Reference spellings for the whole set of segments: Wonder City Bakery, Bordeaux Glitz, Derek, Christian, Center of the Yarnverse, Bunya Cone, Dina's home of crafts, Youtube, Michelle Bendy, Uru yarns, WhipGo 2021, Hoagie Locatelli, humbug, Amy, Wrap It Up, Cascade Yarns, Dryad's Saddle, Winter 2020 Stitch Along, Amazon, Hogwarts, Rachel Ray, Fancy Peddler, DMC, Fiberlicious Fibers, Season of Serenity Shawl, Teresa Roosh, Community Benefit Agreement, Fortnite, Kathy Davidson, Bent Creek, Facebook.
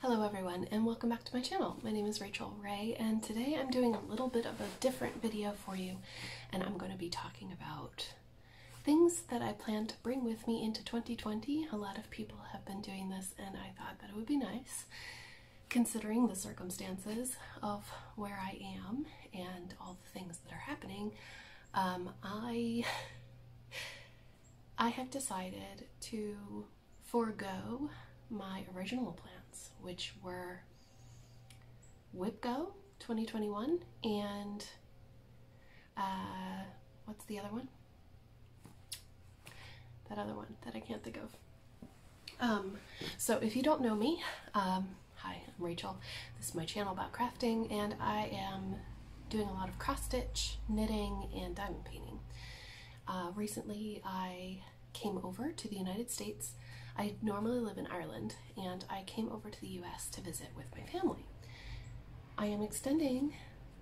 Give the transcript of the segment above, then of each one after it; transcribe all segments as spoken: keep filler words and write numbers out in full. Hello everyone and welcome back to my channel. My name is Rachel Ray and today I'm doing a little bit of a different video for you, and I'm going to be talking about things that I plan to bring with me into twenty twenty. A lot of people have been doing this and I thought that it would be nice considering the circumstances of where I am and all the things that are happening. Um, I, I have decided to forego my original plans, which were WhipGo twenty twenty-one and uh, what's the other one? That other one that I can't think of. Um, so if you don't know me, um, hi, I'm Rachel. This is my channel about crafting and I am doing a lot of cross-stitch, knitting, and diamond painting. Uh, recently I came over to the United States. I normally live in Ireland, and I came over to the U S to visit with my family. I am extending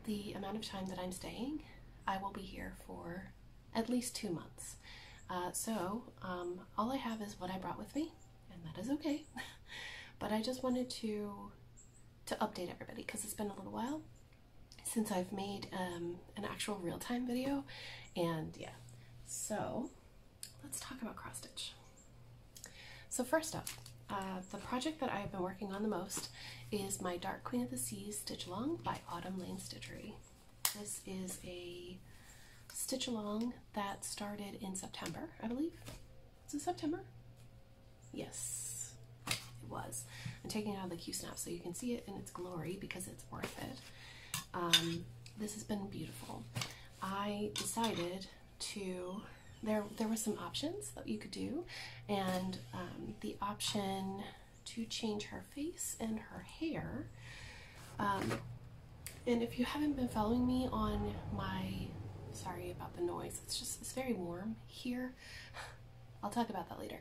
the amount of time that I'm staying. I will be here for at least two months. Uh, so um, all I have is what I brought with me, and that is okay. But I just wanted to, to update everybody because it's been a little while since I've made um, an actual real-time video, and yeah. So let's talk about cross-stitch. So first up, uh, the project that I've been working on the most is my Dark Queen of the Seas Stitch Along by Autumn Lane Stitchery. This is a stitch along that started in September, I believe. Is it September? Yes, it was. I'm taking it out of the Q-snap so you can see it in its glory because it's worth it. Um, this has been beautiful. I decided to There, there were some options that you could do, and um, the option to change her face and her hair. Um, and if you haven't been following me on my, sorry about the noise, it's just, it's very warm here. I'll talk about that later.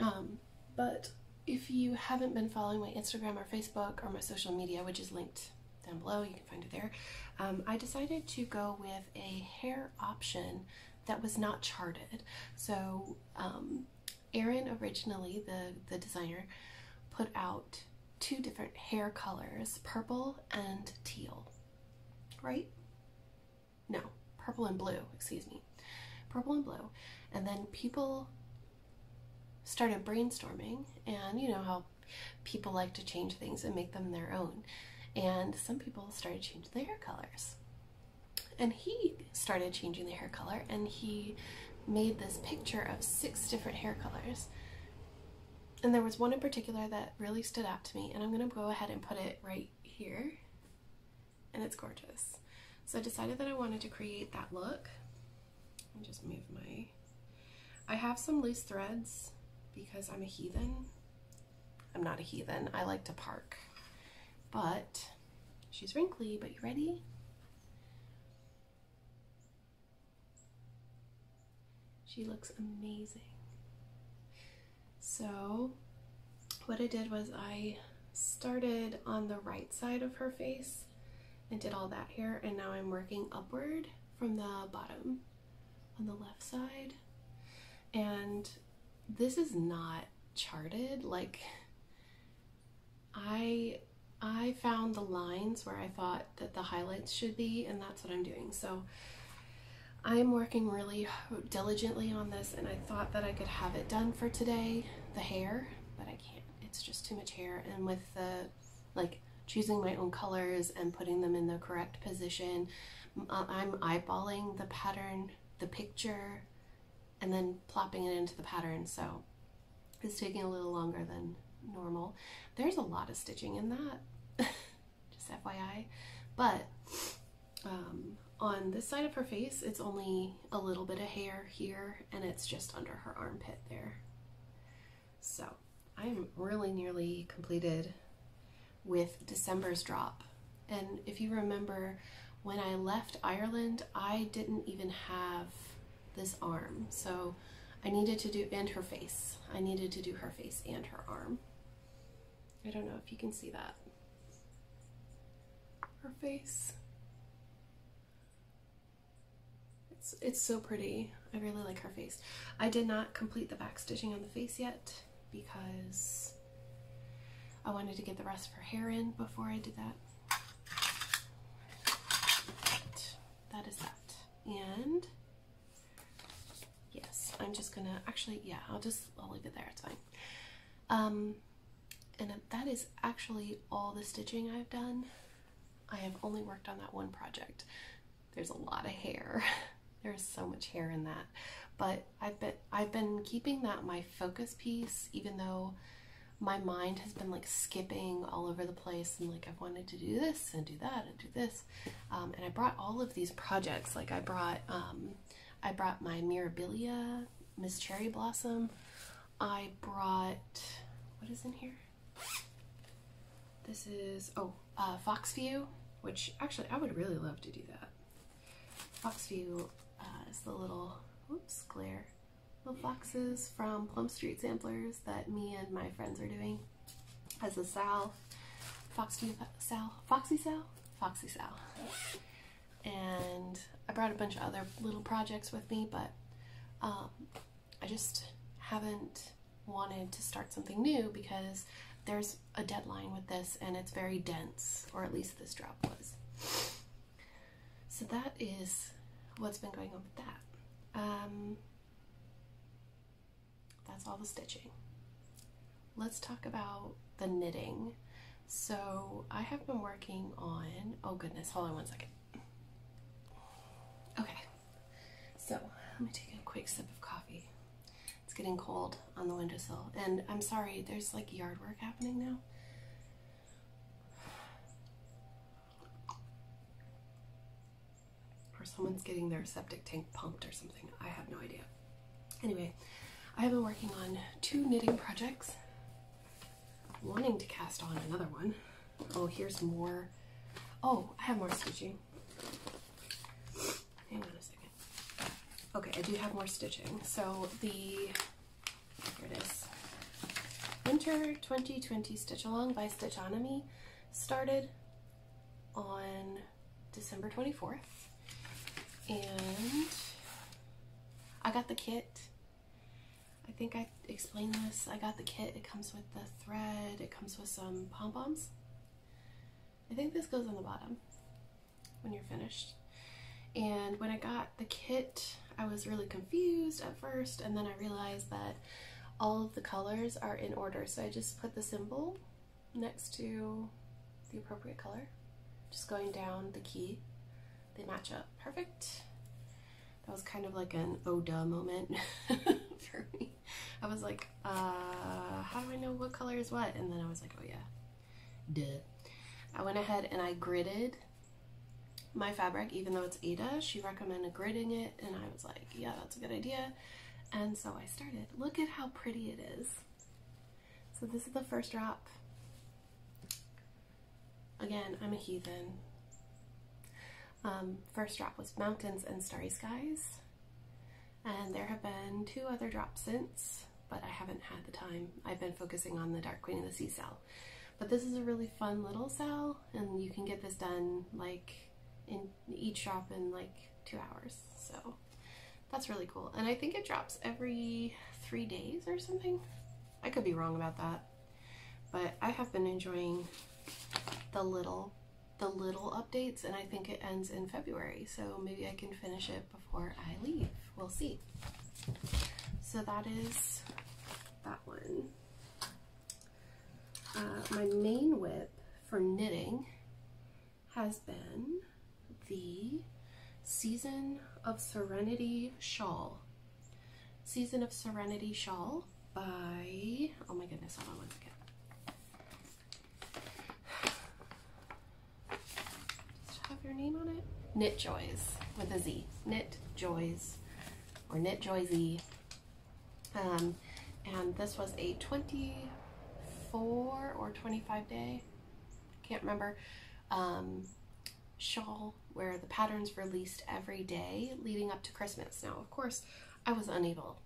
Um, but if you haven't been following my Instagram or Facebook or my social media, which is linked down below, you can find it there. Um, I decided to go with a hair option that was not charted. So um, Erin originally, the, the designer, put out two different hair colors, purple and teal, right? No, purple and blue, excuse me. Purple and blue. And then people started brainstorming, and you know how people like to change things and make them their own. And some people started changing their hair colors. And he started changing the hair color, and he made this picture of six different hair colors. And there was one in particular that really stood out to me, and I'm gonna go ahead and put it right here. And it's gorgeous. So I decided that I wanted to create that look. Let me just move my, I have some loose threads because I'm a heathen. I'm not a heathen, I like to park. But she's wrinkly, but you ready? She looks amazing. So what I did was I started on the right side of her face and did all that hair, and now I'm working upward from the bottom on the left side. And this is not charted. Like I I found the lines where I thought that the highlights should be, and that's what I'm doing. So I'm working really diligently on this, and I thought that I could have it done for today, the hair, but I can't. It's just too much hair, and with the, like, choosing my own colors and putting them in the correct position, I'm eyeballing the pattern, the picture, and then plopping it into the pattern, so it's taking a little longer than normal. There's a lot of stitching in that, just F Y I, but um, on this side of her face, it's only a little bit of hair here, and it's just under her armpit there. So I'm really nearly completed with December's drop. And if you remember, when I left Ireland, I didn't even have this arm. So I needed to do, and her face. I needed to do her face and her arm. I don't know if you can see that. Her face. It's so pretty. I really like her face. I did not complete the back stitching on the face yet because I wanted to get the rest of her hair in before I did that. That is that. And yes, I'm just gonna, actually, yeah, I'll just, I'll leave it there, it's fine. Um, and that is actually all the stitching I've done. I have only worked on that one project. There's a lot of hair. There's so much hair in that. But I've been, I've been keeping that my focus piece, even though my mind has been like skipping all over the place and like I've wanted to do this and do that and do this. Um, and I brought all of these projects. Like I brought, um, I brought my Mirabilia, Miss Cherry Blossom. I brought, what is in here? This is, oh, uh, Fox View, which actually I would really love to do that. Fox View uh, is the little, oops, glare, little foxes from Plum Street Samplers that me and my friends are doing as a Sal, Fox View Sal, Foxy Sal, Foxy Sal. And I brought a bunch of other little projects with me, but um, I just haven't wanted to start something new because there's a deadline with this and it's very dense, or at least this drop was. So that is what's been going on with that. Um, that's all the stitching. Let's talk about the knitting. So I have been working on, oh goodness, hold on one second. Okay, so let me take a quick sip of coffee. It's getting cold on the windowsill, and I'm sorry, there's like yard work happening now. Someone's getting their septic tank pumped or something. I have no idea. Anyway, I have been working on two knitting projects, wanting to cast on another one. Oh, here's more. Oh, I have more stitching. Hang on a second. Okay, I do have more stitching. So the, here it is. Winter twenty twenty Stitch Along by Stitchonomy started on December twenty-fourth. And I got the kit. I think I explained this. I got the kit. It comes with the thread. It comes with some pom-poms. I think this goes on the bottom when you're finished. And when I got the kit, I was really confused at first, and then I realized that all of the colors are in order. So I just put the symbol next to the appropriate color, just going down the key. They match up perfect. That was kind of like an oh duh moment for me. I was like, uh, how do I know what color is what? And then I was like, oh yeah, duh. I went ahead and I gridded my fabric, even though it's Ada. She recommended gridding it, and I was like, yeah, that's a good idea. And so I started. Look at how pretty it is. So this is the first drop. Again, I'm a heathen. Um, first drop was Mountains and Starry Skies, and there have been two other drops since, but I haven't had the time. I've been focusing on the Dark Queen of the Seas Sal, but this is a really fun little Sal, and you can get this done like in each drop in like two hours, so that's really cool. And I think it drops every three days or something. I could be wrong about that, but I have been enjoying the little the little updates, and I think it ends in February, so maybe I can finish it before I leave. We'll see. So that is that one. Uh, my main whip for knitting has been the Season of Serenity Shawl. Season of Serenity Shawl by, oh my goodness, hold on one second. Your name on it? Knit Joys with a Z. Knit Joys or Knit Joysy. Um, and this was a twenty-four or twenty-five day, can't remember, um, shawl where the pattern's released every day leading up to Christmas. Now, of course, I was unable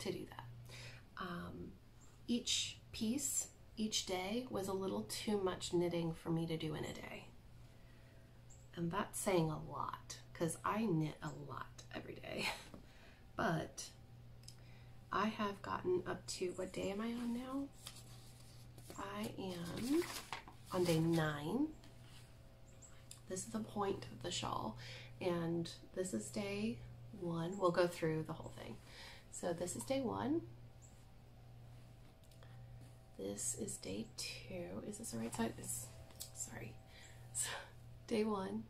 to do that. Um, each piece, each day was a little too much knitting for me to do in a day. And that's saying a lot, because I knit a lot every day. But I have gotten up to, what day am I on now? I am on day nine. This is the point of the shawl, and this is day one. We'll go through the whole thing. So this is day one. This is day two. Is this the right side? It's, sorry. So, day one.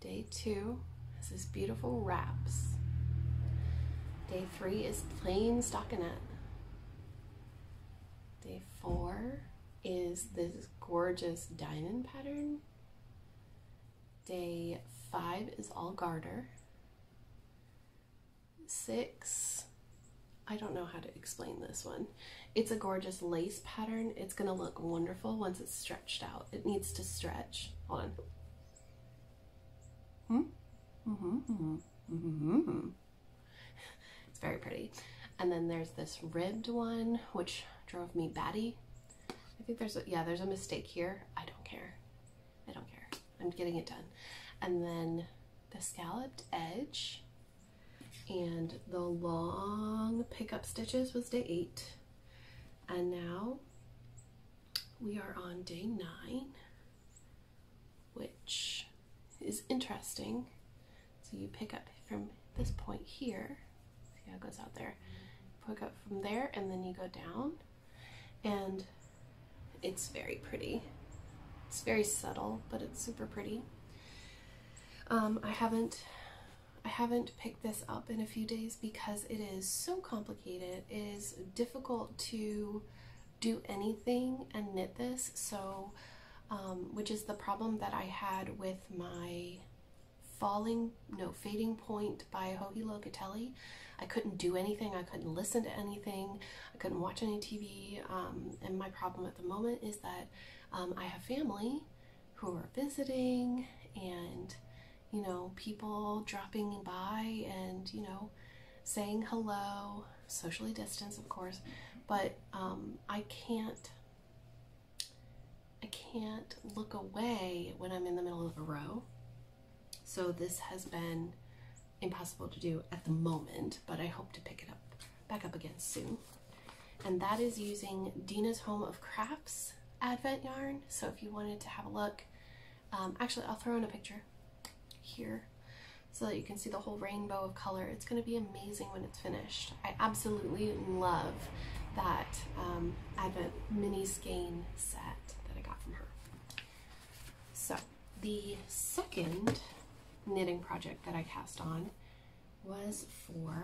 Day two is this beautiful wraps. Day three is plain stockinette. Day four is this gorgeous diamond pattern. Day five is all garter. Six, I don't know how to explain this one. It's a gorgeous lace pattern. It's gonna look wonderful once it's stretched out. It needs to stretch. Hold on. Hmm? Mm-hmm, mm-hmm, mm-hmm. It's very pretty. And then there's this ribbed one, which drove me batty. I think there's, a, yeah, there's a mistake here. I don't care. I don't care. I'm getting it done. And then the scalloped edge and the long pickup stitches was day eight. And now we are on day nine, which is interesting. So you pick up from this point here, see how it goes out there, pick up from there, and then you go down, and it's very pretty. It's very subtle, but it's super pretty. um, I haven't I haven't picked this up in a few days because it is so complicated. It is difficult to do anything and knit this, so Um, which is the problem that I had with my falling, no, fading point by Hoagie Locatelli. I couldn't do anything. I couldn't listen to anything. I couldn't watch any T V. Um, and my problem at the moment is that um, I have family who are visiting, and, you know, people dropping by and, you know, saying hello, socially distanced, of course, but um, I can't I can't look away when I'm in the middle of a row. So this has been impossible to do at the moment, but I hope to pick it up back up again soon. And that is using Dina's Home of Crafts Advent yarn. So if you wanted to have a look, um, actually I'll throw in a picture here so that you can see the whole rainbow of color. It's going to be amazing when it's finished. I absolutely love that um, Advent mini skein set from her. So the second knitting project that I cast on was for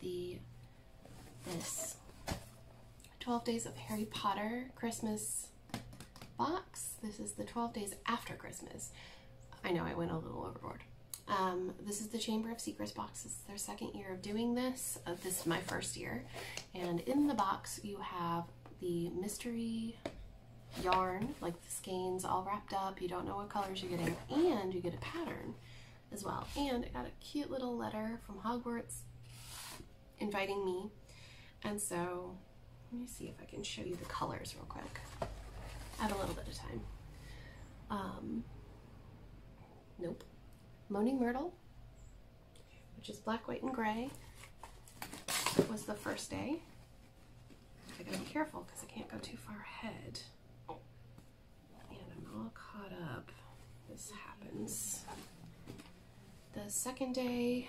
the this twelve days of Harry Potter Christmas box. This is the twelve days after Christmas. I know I went a little overboard. Um, this is the Chamber of Secrets box. It's their second year of doing this. Uh, this is my first year, and in the box you have the mystery yarn, like the skeins all wrapped up. You don't know what colors you're getting, and you get a pattern as well. And I got a cute little letter from Hogwarts inviting me, and so let me see if I can show you the colors real quick. I have a little bit of time. Um, nope. Moaning Myrtle, which is black, white, and gray, was the first day. I gotta be careful because I can't go too far ahead. All caught up. This happens. The second day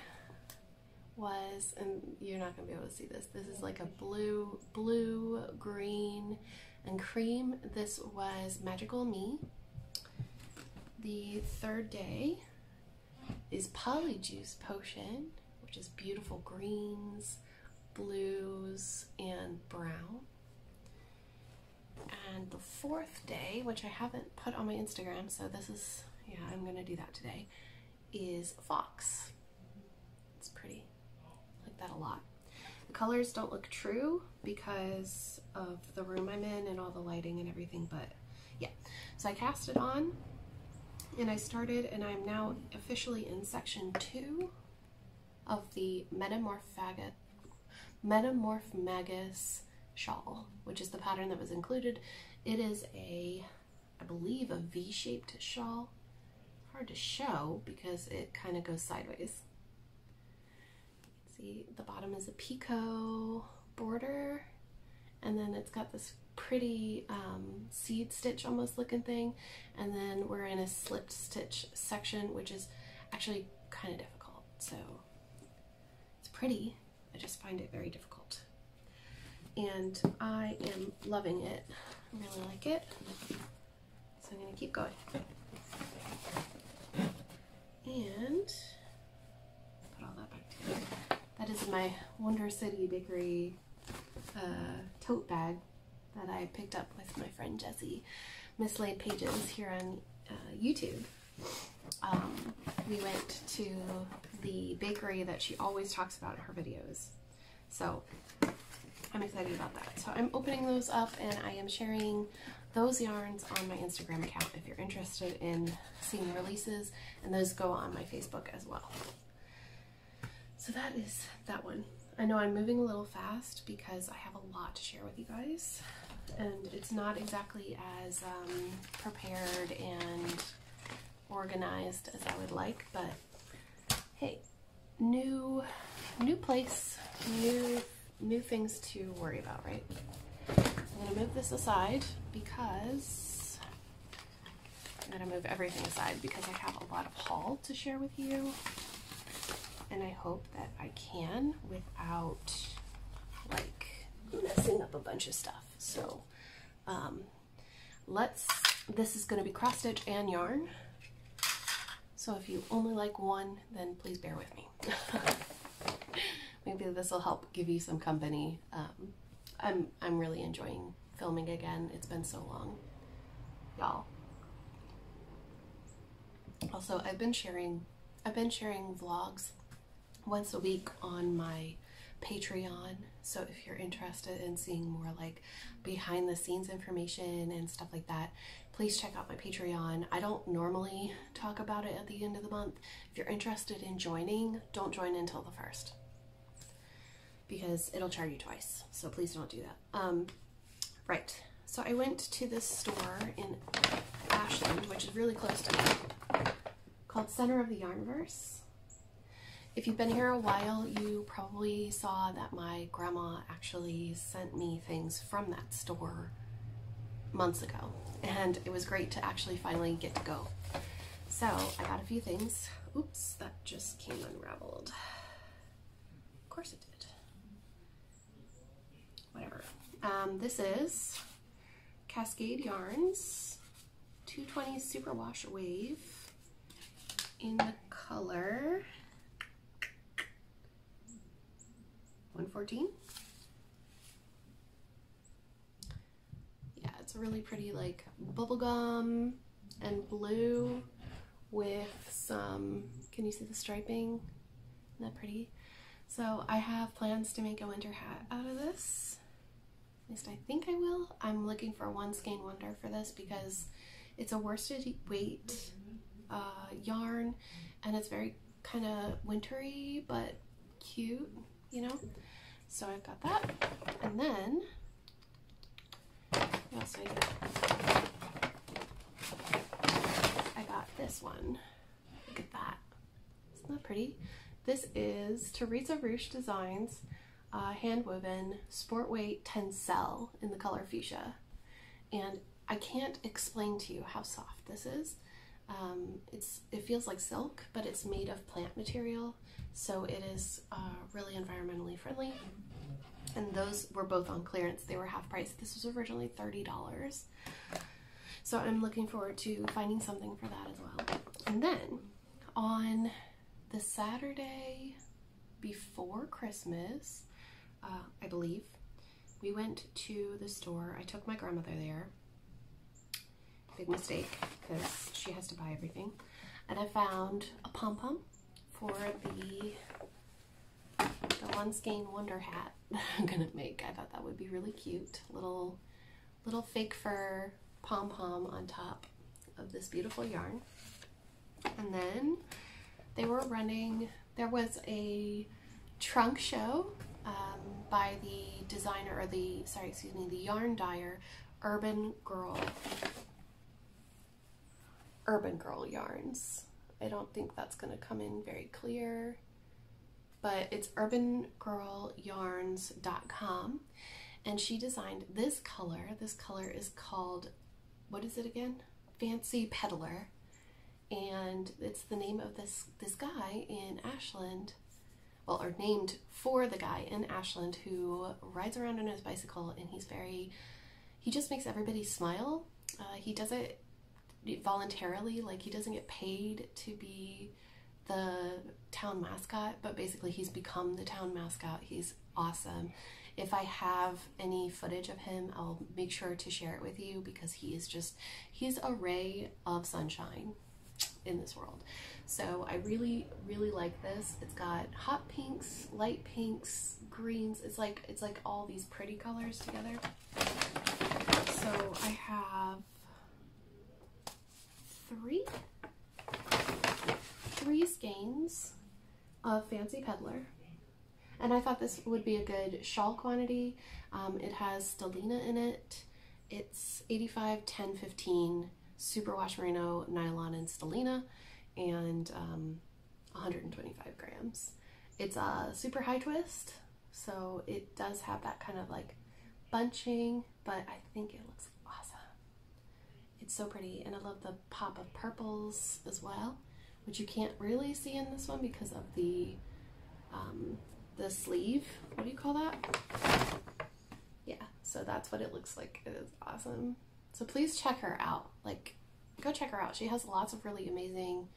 was, and you're not gonna be able to see this, this is like a blue, blue, green, and cream. This was Magical Me. The third day is Polyjuice Potion, which is beautiful greens, blues, and brown. And the fourth day, which I haven't put on my Instagram, so this is, yeah, I'm gonna do that today, is Fox. It's pretty. I like that a lot. The colors don't look true because of the room I'm in and all the lighting and everything, but yeah. So I cast it on, and I started, and I'm now officially in section two of the Metamorph Faggot, Metamorph Magus shawl, which is the pattern that was included. It is a, I believe, a V-shaped shawl. Hard to show because it kind of goes sideways. See, the bottom is a picot border, and and then it's got this pretty um, seed stitch almost looking thing, and then we're in a slipped stitch section, which is actually kind of difficult. So it's pretty, I just find it very difficult, and I am loving it. I really like it, so I'm gonna keep going. And put all that back together. That is my Wonder City Bakery uh, tote bag that I picked up with my friend Jessie, Mislaid Pages, here on uh, YouTube. Um, we went to the bakery that she always talks about in her videos, so I'm excited about that. So I'm opening those up and I am sharing those yarns on my Instagram account if you're interested in seeing releases, and those go on my Facebook as well. So that is that one. I know I'm moving a little fast because I have a lot to share with you guys, and it's not exactly as um, prepared and organized as I would like, but hey, new new place, new new things to worry about, right? I'm gonna move this aside because I'm gonna move everything aside because I have a lot of haul to share with you, and I hope that I can without like messing up a bunch of stuff. So um, let's, this is gonna be cross stitch and yarn, so if you only like one, then please bear with me. Maybe this will help give you some company. Um, I'm, I'm really enjoying filming again. It's been so long, y'all. Also, I've been sharing, I've been sharing vlogs once a week on my Patreon. So if you're interested in seeing more like behind the scenes information and stuff like that, please check out my Patreon. I don't normally talk about it at the end of the month. If you're interested in joining, don't join until the first, because it'll charge you twice, so please don't do that. Um, right, so I went to this store in Ashland, which is really close to me, called Center of the Yarnverse. If you've been here a while, you probably saw that my grandma actually sent me things from that store months ago, and it was great to actually finally get to go. So I got a few things. Oops, that just came unraveled. Of course it did. Whatever. Um, this is Cascade Yarns two twenty Superwash Wave in the color one fourteen. Yeah, it's a really pretty like bubblegum and blue with some, can you see the striping? Isn't that pretty? So I have plans to make a winter hat out of this. At least I think I will. I'm looking for One Skein Wonder for this because it's a worsted weight uh, yarn, and it's very kind of wintry but cute, you know? So I've got that. And then, what else did I get? I got this one. Look at that. Isn't that pretty? This is Teresa Roosh Designs Uh, handwoven sport weight tencel in the color fuchsia, and I can't explain to you how soft this is. Um, it's it feels like silk, but it's made of plant material, so it is uh, really environmentally friendly. And those were both on clearance; they were half price. This was originally thirty dollars, so I'm looking forward to finding something for that as well. And then on the Saturday before Christmas, Uh, I believe, we went to the store. I took my grandmother there. Big mistake, because she has to buy everything. And I found a pom-pom for the the One Skein Wonder hat I'm gonna make. I thought that would be really cute. Little, little fake fur pom-pom on top of this beautiful yarn. And then they were running, there was a trunk show Um, by the designer, or the, sorry, excuse me, the yarn dyer, Urban Girl, Urban Girl Yarns. I don't think that's going to come in very clear, but it's urban girl yarns dot com, and she designed this color. This color is called, what is it again? Fancy Peddler, and it's the name of this this guy in Ashland, well, or named for the guy in Ashland who rides around on his bicycle, and he's very, he just makes everybody smile. Uh, he does it voluntarily, like he doesn't get paid to be the town mascot, but basically he's become the town mascot. He's awesome. If I have any footage of him, I'll make sure to share it with you, because he is just, he's a ray of sunshine in this world. So I really, really like this. It's got hot pinks, light pinks, greens. It's like, it's like all these pretty colors together. So I have three, three skeins of Fancy Peddler. And I thought this would be a good shawl quantity. Um, it has Stelina in it. It's eighty-five, ten, fifteen, superwash merino, nylon, and Stelina, and um, one hundred twenty-five grams. It's a super high twist, so it does have that kind of like bunching, but I think it looks awesome. It's so pretty, and I love the pop of purples as well, which you can't really see in this one because of the um, the sleeve, what do you call that? Yeah, so that's what it looks like. It is awesome. So please check her out. Like, go check her out. She has lots of really amazing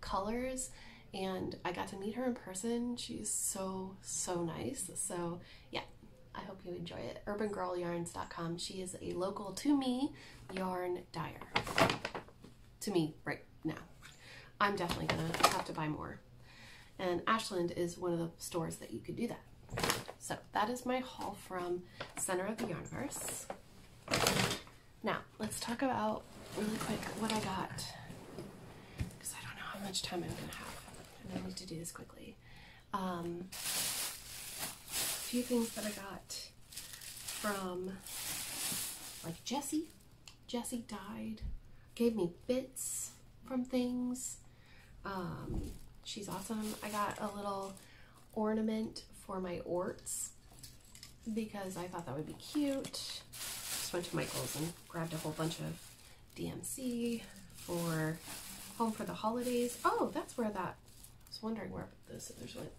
colors, and I got to meet her in person. She's so, so nice. So yeah, I hope you enjoy it. urban girl yarns dot com. She is a local to me yarn dyer. To me right now. I'm definitely gonna have to buy more. And Ashland is one of the stores that you could do that. So that is my haul from Center of the Yarnverse. Now, let's talk about really quick what I got, because I don't know how much time I'm gonna have, and I need to do this quickly. Um, a few things that I got from, like, Jessie. Jessie dyed, gave me bits from things. Um, She's awesome. I got a little ornament for my orts because I thought that would be cute. Just went to Michael's and grabbed a whole bunch of D M C for home for the holidays. Oh, that's where that, I was wondering where the scissors went.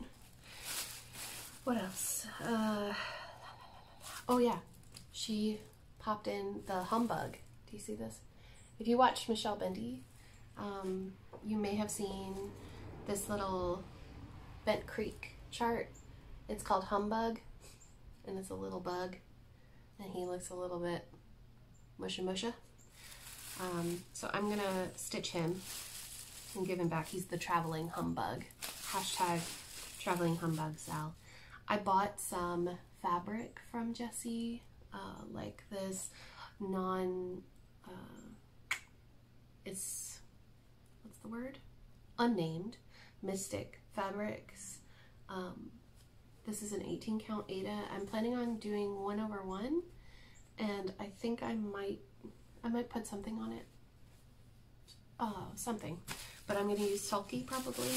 What else? Uh, la, la, la, la. Oh yeah, she popped in the humbug. Do you see this? If you watched Michelle Bendy, um, you may have seen this little Bent Creek chart. It's called Humbug, and it's a little bug, and he looks a little bit musha musha. Um, so I'm gonna stitch him and give him back. He's the traveling humbug. Hashtag traveling humbug Sal. I bought some fabric from Jessie, uh, like this non, uh, it's, what's the word? Unnamed. Mystic fabrics. Um, this is an eighteen count Aida. I'm planning on doing one over one, and I think I might, I might put something on it. Oh, something. But I'm going to use Sulky probably.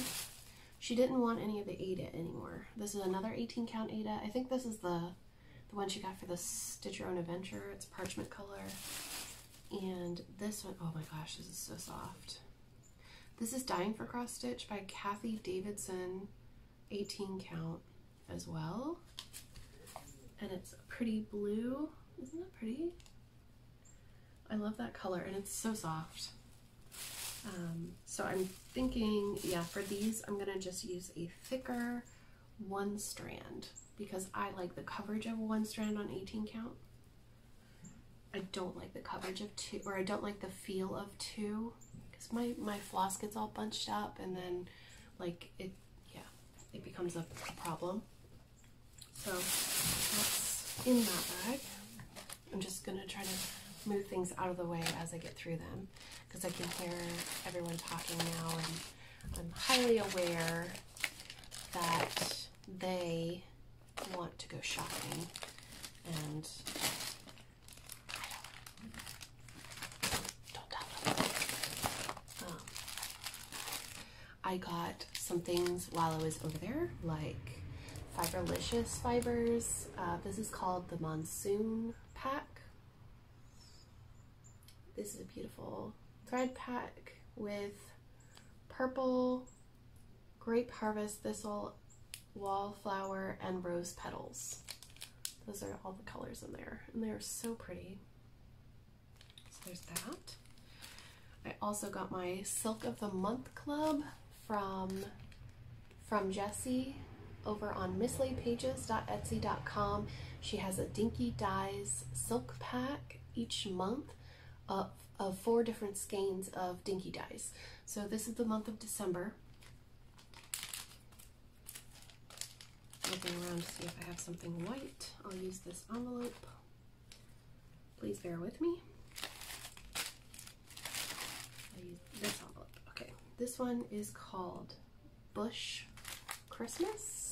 She didn't want any of the Aida anymore. This is another eighteen count Aida. I think this is the the one she got for the Stitchonomy Adventure. It's parchment color, and this one, oh my gosh, this is so soft. This is Dying for Cross Stitch by Kathy Davidson, eighteen count as well. And it's a pretty blue. Isn't that pretty? I love that color, and it's so soft. Um, so I'm thinking, yeah, for these, I'm gonna just use a thicker one strand because I like the coverage of one strand on eighteen count. I don't like the coverage of two, or I don't like the feel of two. My, my floss gets all bunched up, and then like it, yeah, it becomes a problem. So that's in that bag. I'm just going to try to move things out of the way as I get through them, because I can hear everyone talking now, and I'm highly aware that they want to go shopping, and I got some things while I was over there, like Fiberlicious fibers. Uh, this is called the Monsoon Pack. This is a beautiful thread pack with purple, grape harvest thistle, wallflower, and rose petals. Those are all the colors in there, and they're so pretty. So there's that. I also got my Silk of the Month Club from, from Jessie over on mislaid pages dot etsy dot com. She has a Dinky Dyes silk pack each month of, of four different skeins of Dinky Dyes. So this is the month of December. Looking around to see if I have something white. I'll use this envelope. Please bear with me. I'll use this envelope. Okay, this one is called Bush Christmas.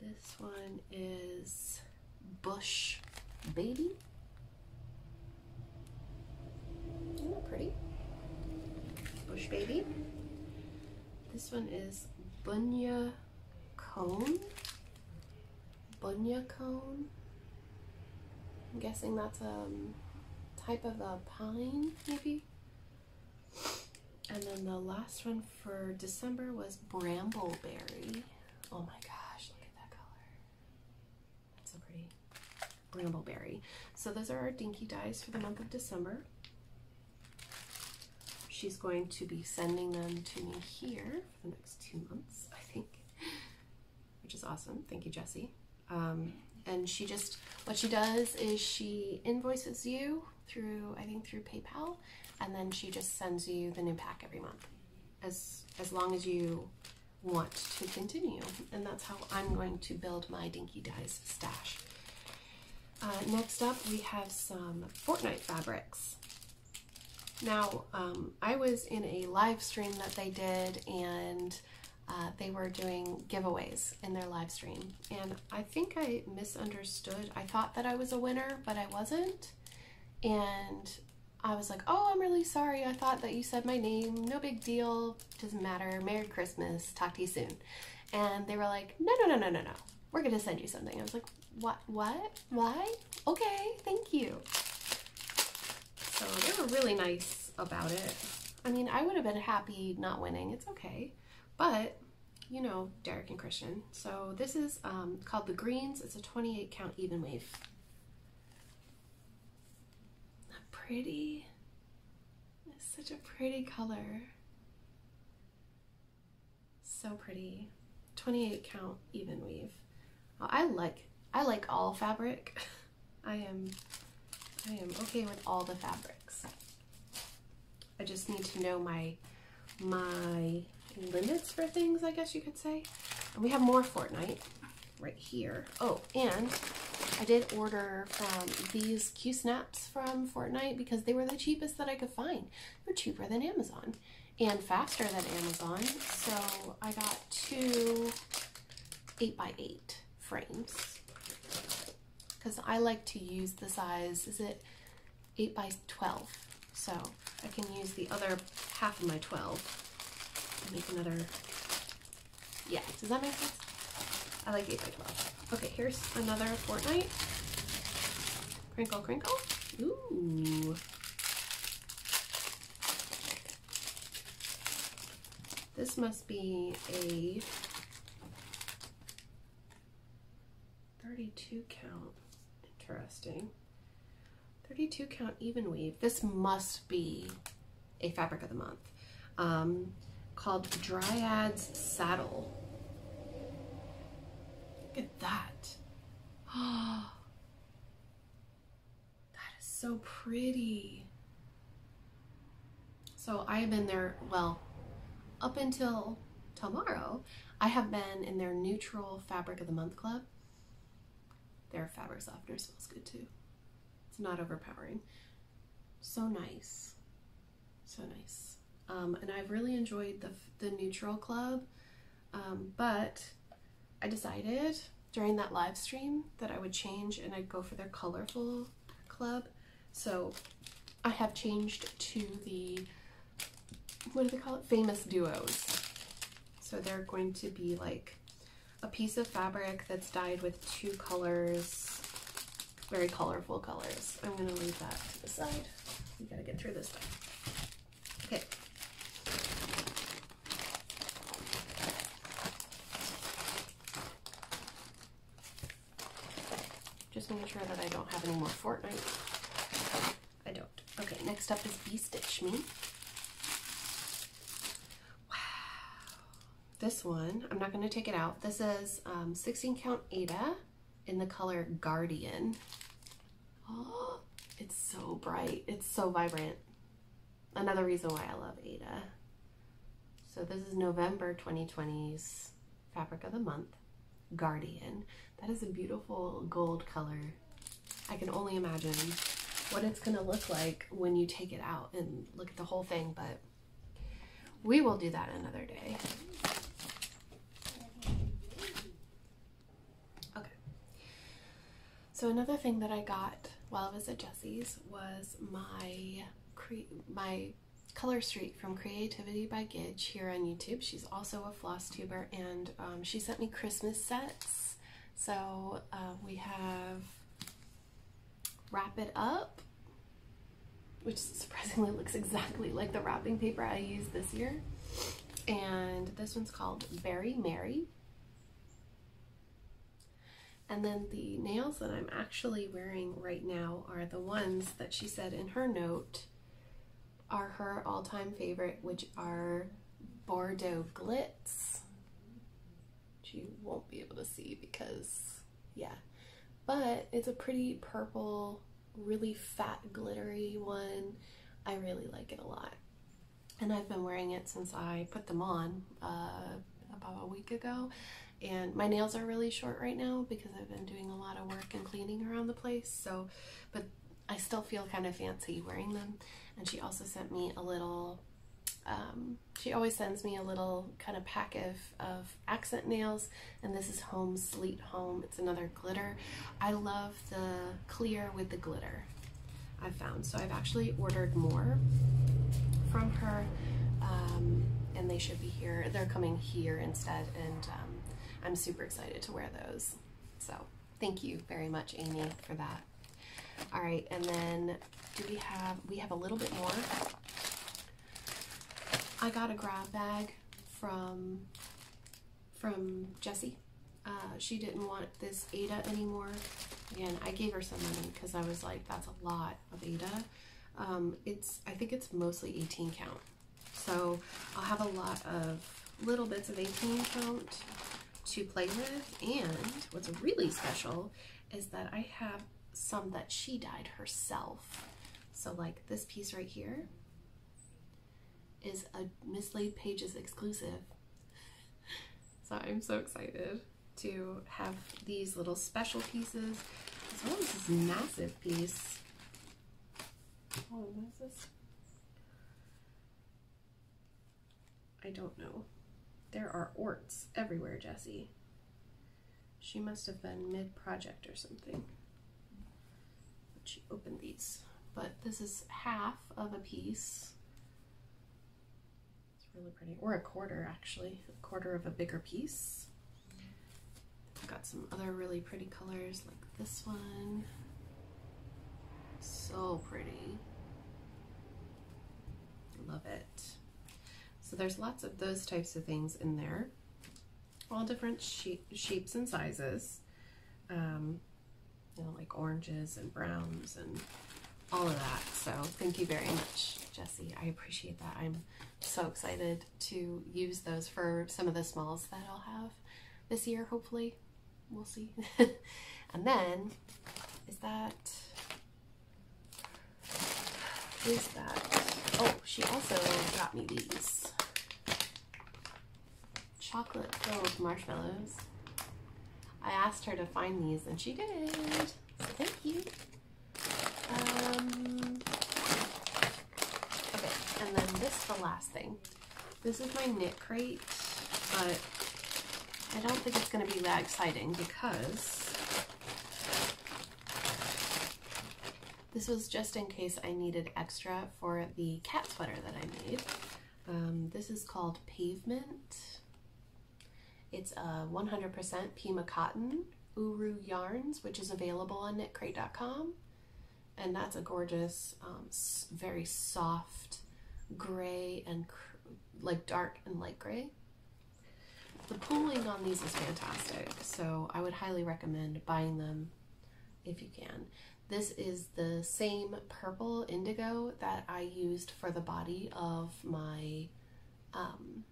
This one is Bush Baby. Isn't that pretty? Bush Baby. This one is Bunya Cone. Bunya Cone. I'm guessing that's um type of a pine, maybe. And then the last one for December was Brambleberry. Oh my gosh, look at that color. That's so pretty. Brambleberry. So those are our Dinky Dyes for the month of December. She's going to be sending them to me here for the next two months, I think, which is awesome. Thank you, Jessie. Um, and she just, what she does is she invoices you through, I think through PayPal, and then she just sends you the new pack every month, as, as long as you want to continue. And that's how I'm going to build my Dinky Dyes stash. Uh, next up, we have some Fortnite fabrics. Now, um, I was in a live stream that they did, and uh, they were doing giveaways in their live stream, and I think I misunderstood. I thought that I was a winner, but I wasn't, and I was like, oh, I'm really sorry. I thought that you said my name. No big deal. Doesn't matter. Merry Christmas. Talk to you soon. And they were like, no, no, no, no, no, no. We're going to send you something. I was like, what? What? Why? Okay. Thank you. So they were really nice about it. I mean, I would have been happy not winning. It's okay. But, you know, Derek and Christian. So this is um, called the Greens. It's a twenty-eight count even weave. Isn't that pretty? It's such a pretty color. So pretty. twenty-eight count even weave. I like, I like all fabric. I am... I am okay with all the fabrics. I just need to know my my limits for things, I guess you could say. And we have more Fortnite right here. Oh, and I did order from these Q-Snaps from Fortnite because they were the cheapest that I could find. They're cheaper than Amazon and faster than Amazon. So I got two eight by eight frames. Because I like to use the size, is it eight by twelve? So I can use the other half of my twelve and make another, yeah, does that make sense? I like eight by twelve. Okay, here's another Fortnite. Crinkle, crinkle. Ooh. This must be a thirty-two count. Interesting. thirty-two count even weave. This must be a fabric of the month, um, called Dryad's Saddle. Look at that. Oh, that is so pretty. So I have been there, well, up until tomorrow, I have been in their neutral fabric of the month club. Their fabric softener smells good too. It's not overpowering. So nice. So nice. Um, and I've really enjoyed the, the neutral club, um, but I decided during that live stream that I would change and I'd go for their colorful club. So I have changed to the what do they call it? Famous duos. So they're going to be like a piece of fabric that's dyed with two colors, very colorful colors. I'm gonna leave that to the side. We gotta get through this stuff. Okay. Just making sure that I don't have any more Fortnite. I don't. Okay, next up is Bestitch Me. This one, I'm not going to take it out. This is um, sixteen count Ada in the color Guardian. Oh, it's so bright. It's so vibrant. Another reason why I love Ada. So this is November twenty twenty's fabric of the month, Guardian. That is a beautiful gold color. I can only imagine what it's going to look like when you take it out and look at the whole thing, but we will do that another day. So another thing that I got while I was at Jessie's was my cre- my color streak from Creativity by Gidge here on YouTube. She's also a floss tuber, and um, she sent me Christmas sets. So uh, we have Wrap It Up, which surprisingly looks exactly like the wrapping paper I used this year. And this one's called Berry Mary. And then the nails that I'm actually wearing right now are the ones that she said in her note are her all-time favorite, which are Bordeaux Glitz, which you won't be able to see because, yeah. But it's a pretty purple, really fat, glittery one. I really like it a lot. And I've been wearing it since I put them on uh, about a week ago. And my nails are really short right now because I've been doing a lot of work and cleaning around the place, so, but I still feel kind of fancy wearing them. And she also sent me a little, um, she always sends me a little kind of pack of, of accent nails, and this is Home Sleet Home. It's another glitter. I love the clear with the glitter, I found. So I've actually ordered more from her, um, and they should be here. They're coming here instead, and um, I'm super excited to wear those. So thank you very much, Amy, for that. All right, and then do we have, we have a little bit more. I got a grab bag from, from Jessie. Uh, she didn't want this Ada anymore. Again, I gave her some money because I was like, that's a lot of Ada. Um, it's, I think it's mostly eighteen count. So I'll have a lot of little bits of eighteen count to play with, and what's really special is that I have some that she dyed herself. So like this piece right here is a Mislaid Pages exclusive. So I'm so excited to have these little special pieces, as well as this massive piece. Oh, what is this? I don't know. There are orts everywhere, Jessie. She must have been mid-project or something when she opened these. But this is half of a piece. It's really pretty. Or a quarter, actually. A quarter of a bigger piece. I've got some other really pretty colors, like this one. So pretty. Love it. So there's lots of those types of things in there, all different shapes and sizes, um, you know, like oranges and browns and all of that. So thank you very much, Jessie. I appreciate that. I'm so excited to use those for some of the smalls that I'll have this year, hopefully. We'll see. And then, is that, is that, oh, she also got me these chocolate filled marshmallows. I asked her to find these and she did, so thank you. Um, okay, and then this is the last thing. This is my knit crate, but I don't think it's going to be that exciting because this was just in case I needed extra for the cat sweater that I made. Um, this is called Pavement. It's a one hundred percent Pima Cotton Uru Yarns, which is available on knit crate dot com. And that's a gorgeous, um, very soft gray and cr like dark and light gray. The pooling on these is fantastic, so I would highly recommend buying them if you can. This is the same purple indigo that I used for the body of my um,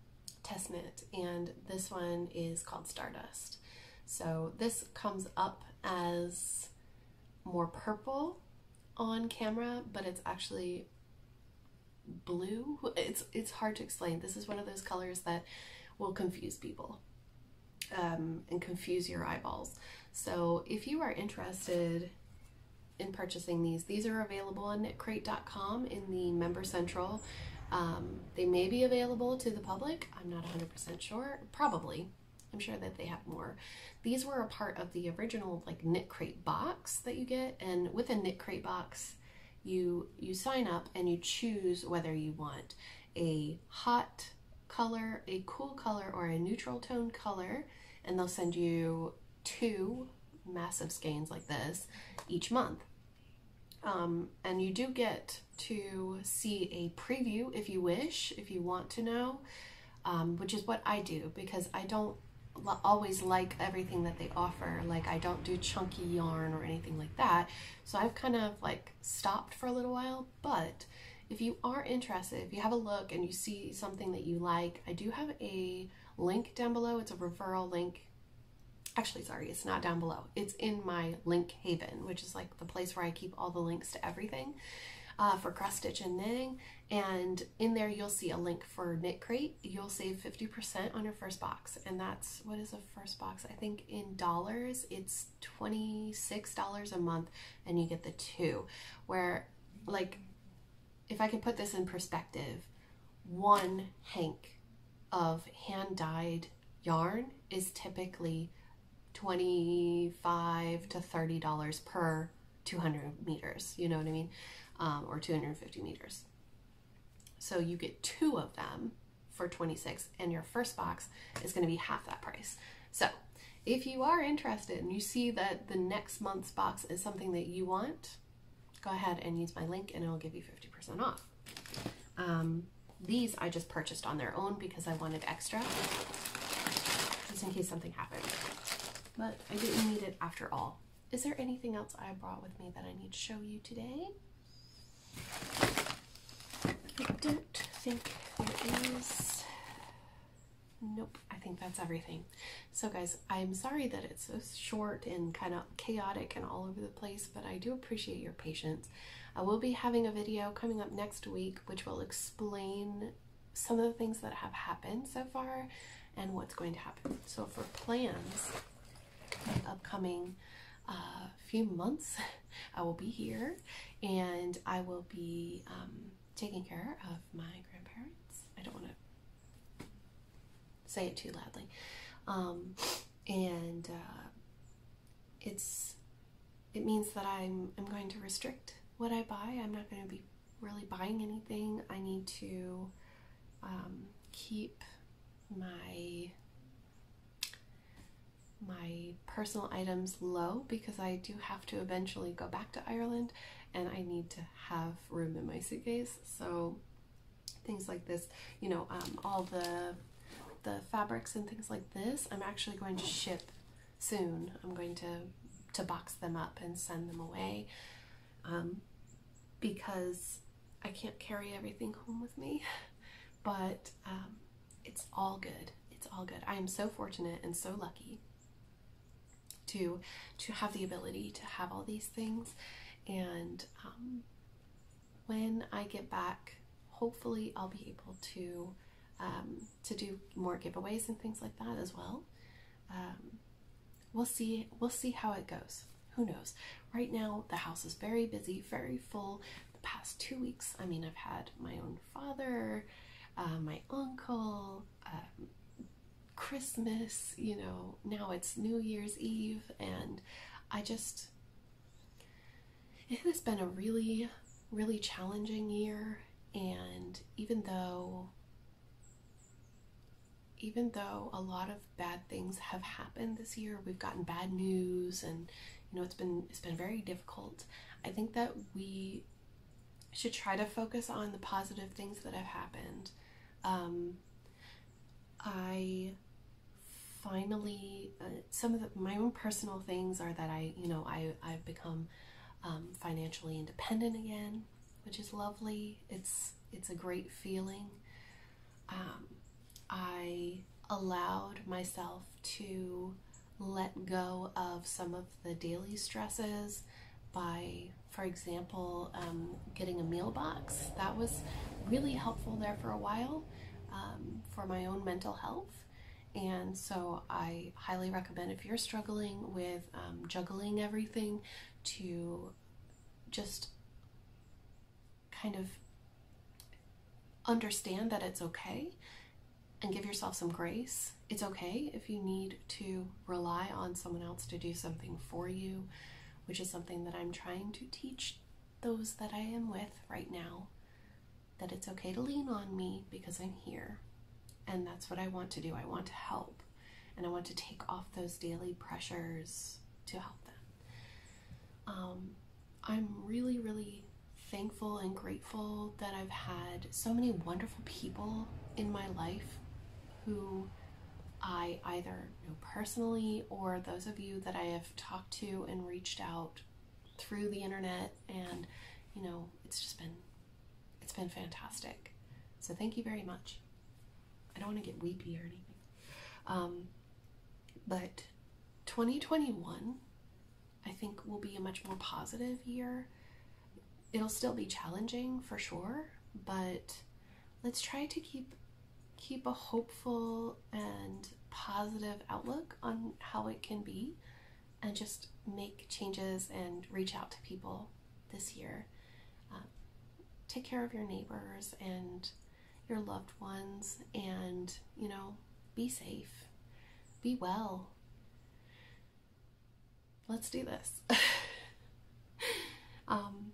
test knit, and this one is called Stardust. So this comes up as more purple on camera, but it's actually blue. It's, it's hard to explain. This is one of those colors that will confuse people um, and confuse your eyeballs. So if you are interested in purchasing these, these are available on knit crate dot com in the Member Central. Um, they may be available to the public. I'm not one hundred percent sure. Probably. I'm sure that they have more. These were a part of the original like Knit Crate box that you get, and with a Knit Crate box, you you sign up and you choose whether you want a hot color, a cool color, or a neutral tone color, and they'll send you two massive skeins like this each month. Um, and you do get to see a preview if you wish, if you want to know, um, which is what I do, because I don't always like everything that they offer. Like, I don't do chunky yarn or anything like that, so I've kind of like stopped for a little while. But if you are interested, if you have a look and you see something that you like, I do have a link down below. It's a referral link. Actually, sorry, it's not down below. It's in my link haven, which is like the place where I keep all the links to everything uh, for cross stitch and knitting. And in there, you'll see a link for Knit Crate. You'll save fifty percent on your first box. And that's, what is a first box? I think in dollars, it's twenty-six dollars a month, and you get the two. Where, like, if I could put this in perspective, one hank of hand-dyed yarn is typically twenty-five to thirty dollars per two hundred meters, you know what I mean? Um, or two hundred fifty meters. So you get two of them for twenty-six, and your first box is gonna be half that price. So if you are interested and you see that the next month's box is something that you want, go ahead and use my link and it'll give you fifty percent off. Um, these I just purchased on their own because I wanted extra, just in case something happened. But I didn't need it after all. Is there anything else I brought with me that I need to show you today? I don't think there is. Nope, I think that's everything. So guys, I'm sorry that it's so short and kind of chaotic and all over the place, but I do appreciate your patience. I will be having a video coming up next week which will explain some of the things that have happened so far and what's going to happen. So for plans in the upcoming uh, few months, I will be here and I will be um, taking care of my grandparents. I don't want to say it too loudly, um, and uh, it's it means that I'm I'm going to restrict what I buy. I'm not going to be really buying anything. I need to um, keep my my personal items low because I do have to eventually go back to Ireland, and I need to have room in my suitcase. So things like this, you know, um, all the the fabrics and things like this, I'm actually going to ship soon. I'm going to to box them up and send them away um, because I can't carry everything home with me, but um, it's all good. It's all good. I am so fortunate and so lucky to to have the ability to have all these things, and um, when I get back, hopefully I'll be able to Um, to do more giveaways and things like that as well. Um, we'll see, we'll see how it goes. Who knows? Right now the house is very busy, very full. The past two weeks, I mean, I've had my own father, uh, my uncle, um, Christmas, you know, now it's New Year's Eve, and I just, it has been a really, really challenging year. And even though even though a lot of bad things have happened this year, we've gotten bad news and, you know, it's been it's been very difficult. I think that we should try to focus on the positive things that have happened. Um, I finally, uh, some of the, my own personal things are that I, you know, I, I've become um, financially independent again, which is lovely. It's, it's a great feeling. Um, I allowed myself to let go of some of the daily stresses by, for example, um, getting a meal box. That was really helpful there for a while um, for my own mental health. And so I highly recommend, if you're struggling with um, juggling everything, to just kind of understand that it's okay and give yourself some grace. It's okay if you need to rely on someone else to do something for you, which is something that I'm trying to teach those that I am with right now, that it's okay to lean on me because I'm here. And that's what I want to do. I want to help, and I want to take off those daily pressures to help them. Um, I'm really, really thankful and grateful that I've had so many wonderful people in my life who I either know personally, or those of you that I have talked to and reached out through the internet, and you know, it's just been it's been fantastic. So thank you very much. I don't want to get weepy or anything, um, but twenty twenty-one I think will be a much more positive year. It'll still be challenging for sure, but let's try to keep keep a hopeful and positive outlook on how it can be, and just make changes and reach out to people this year. Uh, take care of your neighbors and your loved ones, and you know, be safe, be well. Let's do this. um,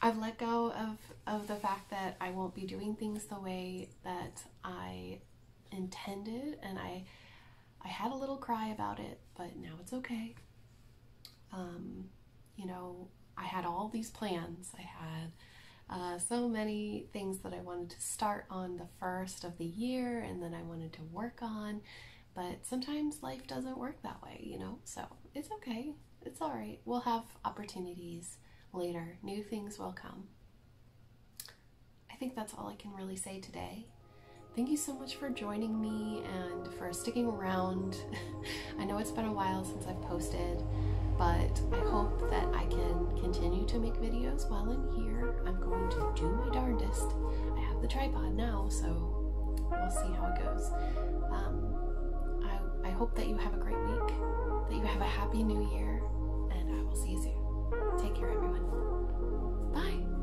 I've let go of, of the fact that I won't be doing things the way that I intended, and I I had a little cry about it, but now it's okay. Um, you know, I had all these plans. I had uh, so many things that I wanted to start on the first of the year, and then I wanted to work on, but sometimes life doesn't work that way, you know, so it's okay. It's all right. We'll have opportunities later. New things will come. I think that's all I can really say today. Thank you so much for joining me and for sticking around. I know it's been a while since I've posted, but I hope that I can continue to make videos while I'm here. I'm going to do my darndest. I have the tripod now, so we'll see how it goes. Um, I, I hope that you have a great week, that you have a happy new year, and I will see you soon. Take care, everyone. Bye.